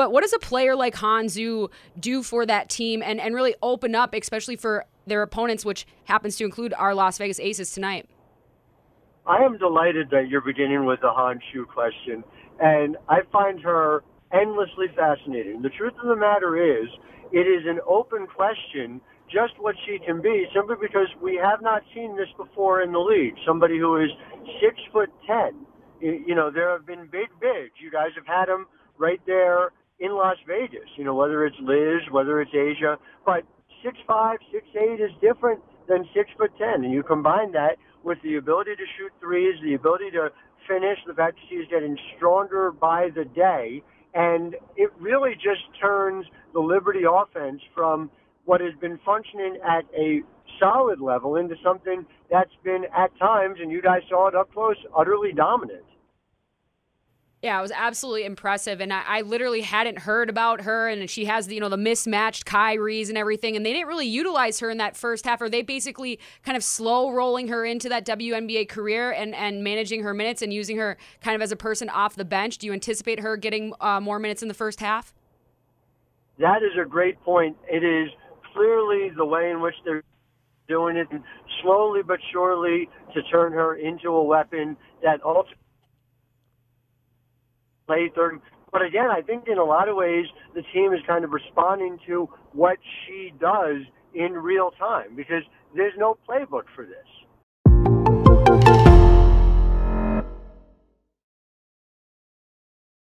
But what does a player like Han Xu do for that team and really open up, especially for their opponents, which happens to include our Las Vegas Aces tonight? I am delighted that you're beginning with the Han Xu question, and I find her endlessly fascinating. The truth of the matter is, it is an open question just what she can be, simply because we have not seen this before in the league. Somebody who is 6'10". You know, there have been big bigs. You guys have had them right there in Las Vegas, you know, whether it's Liz, whether it's Asia. But 6'5", 6'8" is different than 6'10". And you combine that with the ability to shoot threes, the ability to finish, the fact that she's getting stronger by the day. And it really just turns the Liberty offense from what has been functioning at a solid level into something that's been at times, and you guys saw it up close, utterly dominant. Yeah, it was absolutely impressive, and I literally hadn't heard about her, and she has the, you know, the mismatched Kyries and everything, and they didn't really utilize her in that first half, or they basically kind of slow rolling her into that WNBA career and managing her minutes and using her kind of as a person off the bench. Do you anticipate her getting more minutes in the first half? That is a great point. It is clearly the way in which they're doing it, and slowly but surely to turn her into a weapon that ultimately play third. But again, I think in a lot of ways the team is kind of responding to what she does in real time, because there's no playbook for this.